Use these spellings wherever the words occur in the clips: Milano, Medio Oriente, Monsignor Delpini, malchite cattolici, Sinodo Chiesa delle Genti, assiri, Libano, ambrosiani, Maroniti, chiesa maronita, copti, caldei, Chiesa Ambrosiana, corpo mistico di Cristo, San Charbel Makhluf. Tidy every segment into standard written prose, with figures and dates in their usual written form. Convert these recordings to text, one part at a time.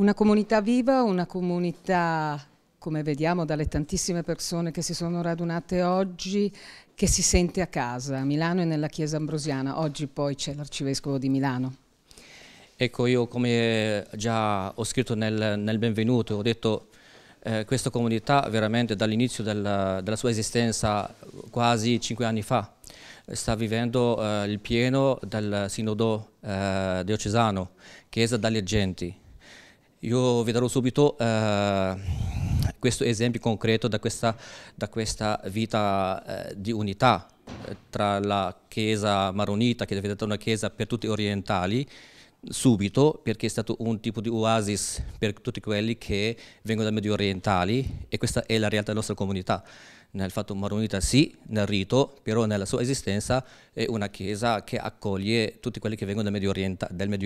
Una comunità viva, una comunità, come vediamo dalle tantissime persone che si sono radunate oggi, che si sente a casa a Milano e nella Chiesa Ambrosiana. Oggi poi c'è l'Arcivescovo di Milano. Ecco, io come già ho scritto nel benvenuto, ho detto questa comunità veramente dall'inizio della sua esistenza, quasi 5 anni fa, sta vivendo il pieno del Sinodo diocesano, Chiesa delle Genti. Io vi darò subito questo esempio concreto da questa vita di unità tra la Chiesa maronita, che è diventata una chiesa per tutti orientali, subito, perché è stato un tipo di oasis per tutti quelli che vengono dal Medio Orientali, e questa è la realtà della nostra comunità. Nel fatto maronita sì, nel rito, però nella sua esistenza è una chiesa che accoglie tutti quelli che vengono dal Medio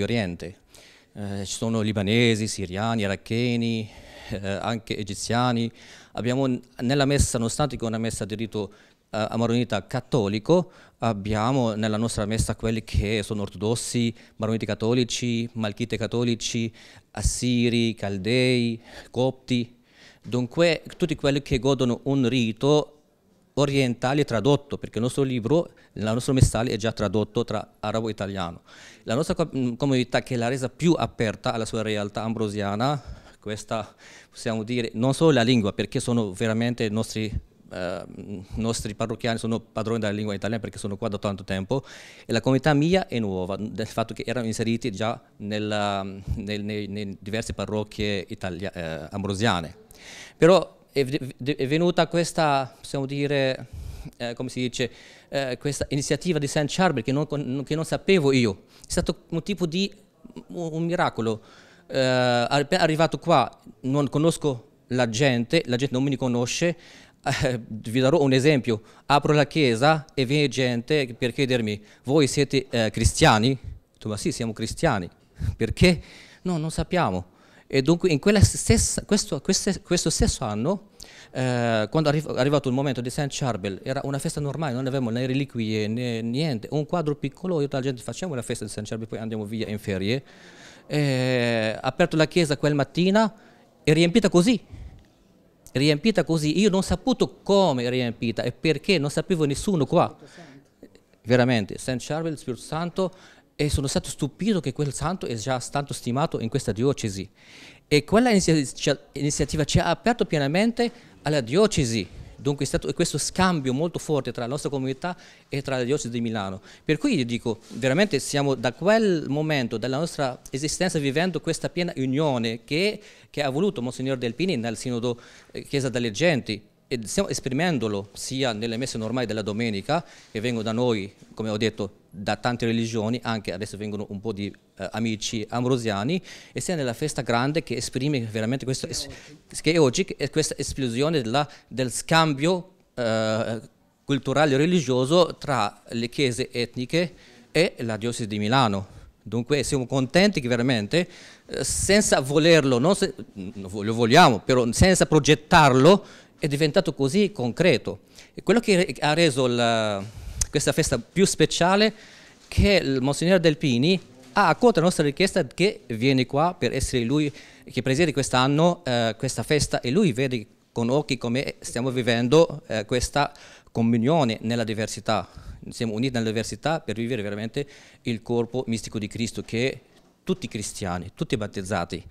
Oriente. Ci sono libanesi, siriani, iracheni, anche egiziani. Abbiamo nella messa, nonostante che è una messa di rito maronita cattolico, abbiamo nella nostra messa quelli che sono ortodossi, maroniti cattolici, malchite cattolici, assiri, caldei, copti. Dunque tutti quelli che godono un rito orientale tradotto, perché il nostro libro, il nostro messale è già tradotto tra arabo e italiano. La nostra comunità, che l'ha resa più aperta alla sua realtà ambrosiana, questa possiamo dire non solo la lingua, perché sono veramente i nostri parrocchiani sono padroni della lingua italiana, perché sono qua da tanto tempo, e la comunità mia è nuova, del fatto che erano inseriti già nelle diverse parrocchie ambrosiane. Però è venuta questa, possiamo dire, come si dice, questa iniziativa di San Charbel, che non sapevo io. È stato un tipo di un miracolo. Arrivato qua, non conosco la gente non mi conosce. Vi darò un esempio: apro la chiesa e viene gente per chiedermi: voi siete cristiani? Ma sì, siamo cristiani. Perché? No, non sappiamo. E dunque in questo stesso anno, quando è arrivato il momento di San Charbel, era una festa normale, non avevamo né reliquie né niente, un quadro piccolo. Io e la gente facciamo la festa di San Charbel, poi andiamo via in ferie. Aperto la chiesa quella mattina, è riempita così, io non ho saputo come è riempita e perché, non sapevo nessuno qua. Veramente, San Charbel, Spirito Santo. E sono stato stupito che quel santo è già stato stimato in questa diocesi, e quella iniziativa ci ha aperto pienamente alla diocesi. Dunque è stato questo scambio molto forte tra la nostra comunità e tra la diocesi di Milano, per cui io dico veramente siamo da quel momento della nostra esistenza vivendo questa piena unione che ha voluto Monsignor Delpini nel Sinodo Chiesa delle Genti. E stiamo esprimendolo sia nelle messe normali della domenica, che vengono da noi, come ho detto, da tante religioni, anche adesso vengono un po' di amici ambrosiani, e sia nella festa grande, che esprime veramente questa, che oggi è questa esplosione del scambio culturale e religioso tra le chiese etniche e la diocesi di Milano. Dunque siamo contenti che veramente, senza volerlo, lo vogliamo, però senza progettarlo, è diventato così concreto. E quello che ha reso questa festa più speciale è che il Monsignor Delpini ha accolto la nostra richiesta, che viene qua per essere lui che presiede quest'anno questa festa, e lui vede con occhi come stiamo vivendo questa comunione nella diversità. Siamo uniti nella diversità per vivere veramente il corpo mistico di Cristo, che tutti cristiani, tutti battezzati.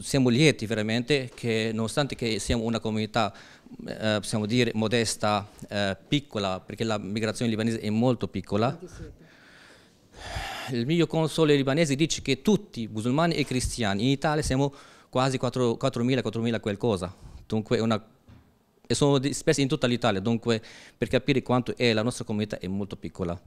Siamo lieti veramente che, nonostante che siamo una comunità, possiamo dire, modesta, piccola, perché la migrazione libanese è molto piccola. Il mio console libanese dice che tutti, musulmani e cristiani, in Italia siamo quasi 4.000 qualcosa. Dunque e sono dispersi in tutta l'Italia, dunque per capire quanto è la nostra comunità è molto piccola.